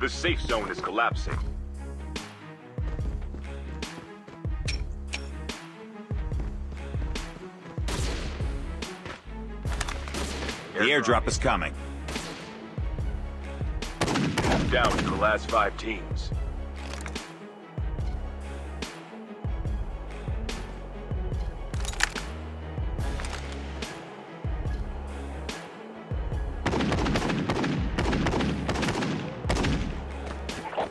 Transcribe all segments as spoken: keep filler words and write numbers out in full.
The safe zone is collapsing. The airdrop is coming. Down to the last five teams.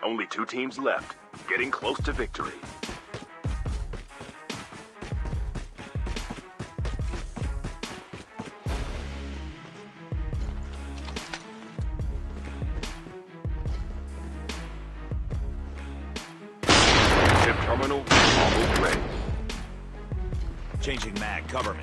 Only two teams left, getting close to victory. Chip terminal almost ready. Changing mag, cover me.